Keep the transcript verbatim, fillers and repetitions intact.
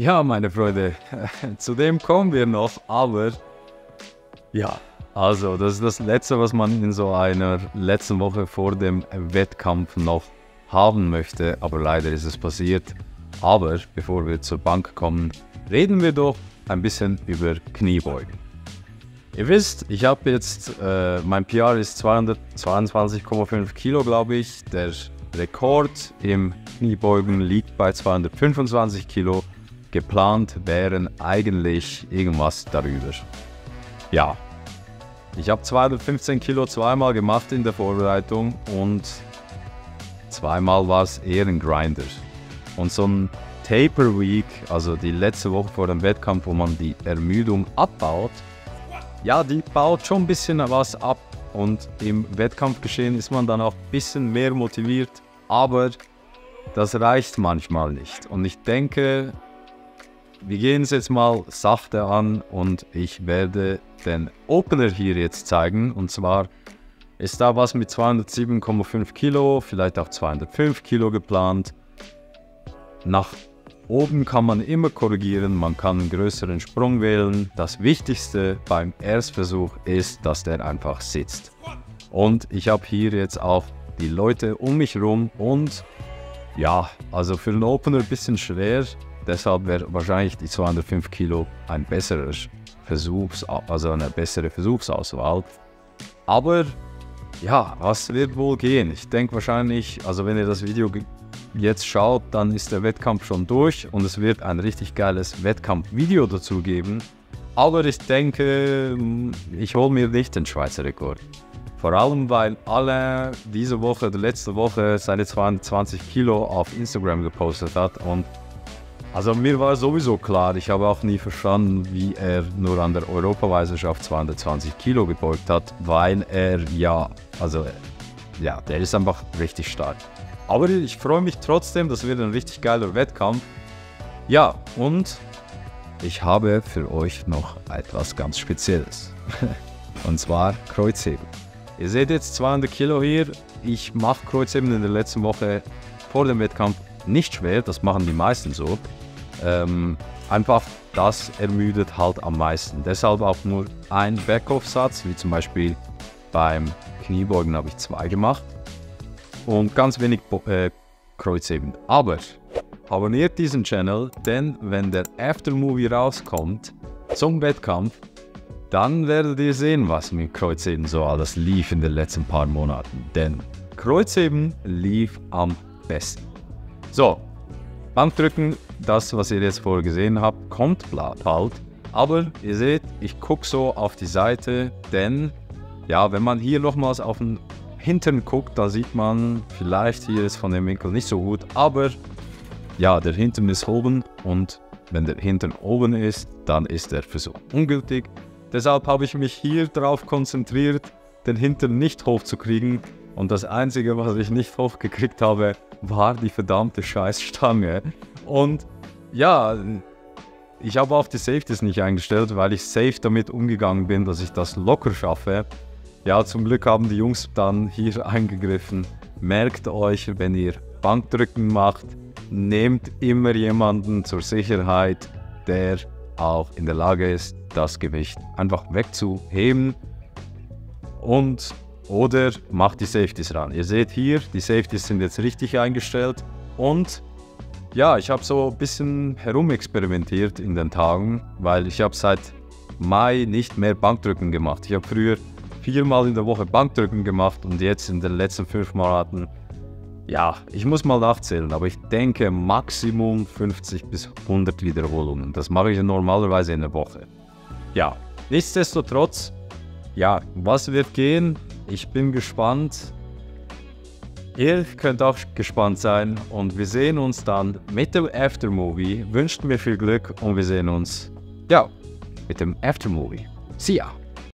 Ja, meine Freunde, zu dem kommen wir noch, aber ja, also das ist das Letzte, was man in so einer letzten Woche vor dem Wettkampf noch haben möchte, aber leider ist es passiert. Aber bevor wir zur Bank kommen, reden wir doch ein bisschen über Kniebeugen. Ihr wisst, ich habe jetzt, äh, mein P R ist zweihundertzweiundzwanzig Komma fünf Kilo, glaube ich. Der Rekord im Kniebeugen liegt bei zweihundertfünfundzwanzig Kilo. Geplant wären eigentlich irgendwas darüber. Ja, ich habe zweihundertfünfzehn Kilo zweimal gemacht in der Vorbereitung und zweimal war es eher ein Grinder. Und so ein Taper Week, also die letzte Woche vor dem Wettkampf, wo man die Ermüdung abbaut, ja, die baut schon ein bisschen was ab und im Wettkampfgeschehen ist man dann auch ein bisschen mehr motiviert, aber das reicht manchmal nicht. Und ich denke, wir gehen es jetzt mal sachte an und ich werde den Opener hier jetzt zeigen. Und zwar ist da was mit zweihundertsieben Komma fünf Kilo, vielleicht auch zweihundertfünf Kilo geplant. Nach oben kann man immer korrigieren, man kann einen größeren Sprung wählen. Das Wichtigste beim Erstversuch ist, dass der einfach sitzt. Und ich habe hier jetzt auch die Leute um mich rum und ja, also für einen Opener ein bisschen schwer. Deshalb wäre wahrscheinlich die zweihundertfünf Kilo ein besserer Versuchs, also eine bessere Versuchsauswahl. Aber ja, was wird wohl gehen? Ich denke wahrscheinlich, also wenn ihr das Video jetzt schaut, dann ist der Wettkampf schon durch und es wird ein richtig geiles Wettkampfvideo dazu geben. Aber ich denke, ich hole mir nicht den Schweizer Rekord. Vor allem, weil alle diese Woche, die letzte Woche, seine zweihundertzwanzig Kilo auf Instagram gepostet hat und also mir war sowieso klar, ich habe auch nie verstanden, wie er nur an der Europameisterschaft zweihundertzwanzig Kilo gebeugt hat, weil er ja, also ja, der ist einfach richtig stark. Aber ich freue mich trotzdem, das wird ein richtig geiler Wettkampf. Ja, und ich habe für euch noch etwas ganz Spezielles. Und zwar Kreuzheben. Ihr seht jetzt zweihundert Kilo hier, ich mache Kreuzheben in der letzten Woche vor dem Wettkampf nicht schwer, das machen die meisten so. Ähm, einfach das ermüdet halt am meisten. Deshalb auch nur ein Backoff-Satz, wie zum Beispiel beim Kniebeugen habe ich zwei gemacht und ganz wenig Bo äh, Kreuzheben. Aber abonniert diesen Channel, denn wenn der Aftermovie rauskommt zum Wettkampf, dann werdet ihr sehen, was mit Kreuzheben so alles lief in den letzten paar Monaten. Denn Kreuzheben lief am besten. So, Bankdrücken, das, was ihr jetzt vorher gesehen habt, kommt halt. Aber ihr seht, ich gucke so auf die Seite, denn ja, wenn man hier nochmals auf den Hintern guckt, da sieht man, vielleicht hier ist von dem Winkel nicht so gut, aber ja, der Hintern ist oben und wenn der Hintern oben ist, dann ist der Versuch ungültig. Deshalb habe ich mich hier darauf konzentriert, den Hintern nicht hochzukriegen. Und das Einzige, was ich nicht hochgekriegt habe, war die verdammte Scheißstange. Und ja, ich habe auch die Safeties nicht eingestellt, weil ich safe damit umgegangen bin, dass ich das locker schaffe. Ja, zum Glück haben die Jungs dann hier eingegriffen. Merkt euch, wenn ihr Bankdrücken macht, nehmt immer jemanden zur Sicherheit, der auch in der Lage ist, das Gewicht einfach wegzuheben. Und oder macht die Safeties ran. Ihr seht hier, die Safeties sind jetzt richtig eingestellt. Und ja, ich habe so ein bisschen herumexperimentiert in den Tagen, weil ich habe seit Mai nicht mehr Bankdrücken gemacht. Ich habe früher viermal in der Woche Bankdrücken gemacht und jetzt in den letzten fünf Monaten, ja, ich muss mal nachzählen, aber ich denke Maximum fünfzig bis hundert Wiederholungen. Das mache ich normalerweise in der Woche. Ja, nichtsdestotrotz, ja, was wird gehen? Ich bin gespannt, ihr könnt auch gespannt sein und wir sehen uns dann mit dem Aftermovie. Wünscht mir viel Glück und wir sehen uns, ja, mit dem Aftermovie. See ya!